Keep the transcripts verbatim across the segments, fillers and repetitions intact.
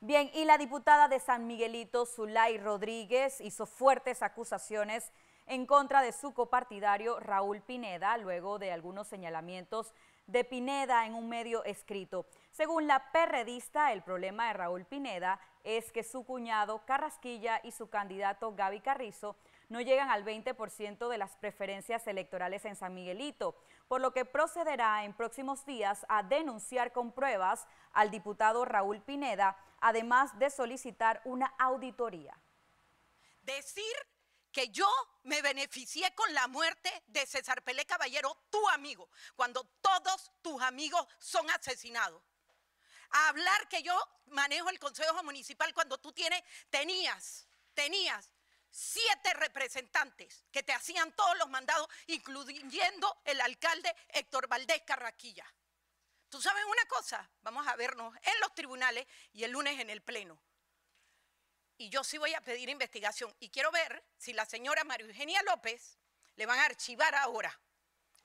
Bien, y la diputada de San Miguelito, Zulay Rodríguez, hizo fuertes acusaciones en contra de su copartidario Raúl Pineda, luego de algunos señalamientos de Pineda en un medio escrito. Según la perredista, el problema de Raúl Pineda es que su cuñado Carrasquilla y su candidato Gaby Carrizo no llegan al veinte por ciento de las preferencias electorales en San Miguelito, por lo que procederá en próximos días a denunciar con pruebas al diputado Raúl Pineda, además de solicitar una auditoría. Decir que yo me beneficié con la muerte de César Pelé Caballero, tu amigo, cuando todos tus amigos son asesinados. Hablar que yo manejo el Consejo Municipal cuando tú tienes, tenías, tenías siete representantes que te hacían todos los mandados, incluyendo el alcalde Héctor Valdez Carraquilla. ¿Tú sabes una cosa? Vamos a vernos en los tribunales y el lunes en el Pleno. Y yo sí voy a pedir investigación y quiero ver si la señora María Eugenia López le van a archivar ahora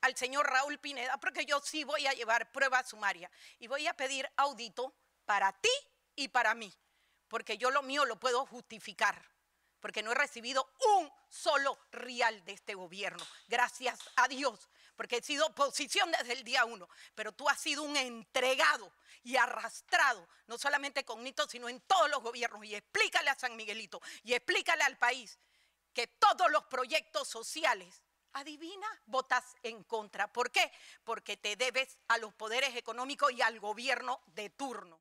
al señor Raúl Pineda, porque yo sí voy a llevar prueba sumaria y voy a pedir audito para ti y para mí, porque yo lo mío lo puedo justificar, porque no he recibido un solo real de este gobierno, gracias a Dios, porque he sido oposición desde el día uno, pero tú has sido un entregado y arrastrado, no solamente con Nito, sino en todos los gobiernos. Y explícale a San Miguelito, y explícale al país que todos los proyectos sociales, adivina, votas en contra. ¿Por qué? Porque te debes a los poderes económicos y al gobierno de turno.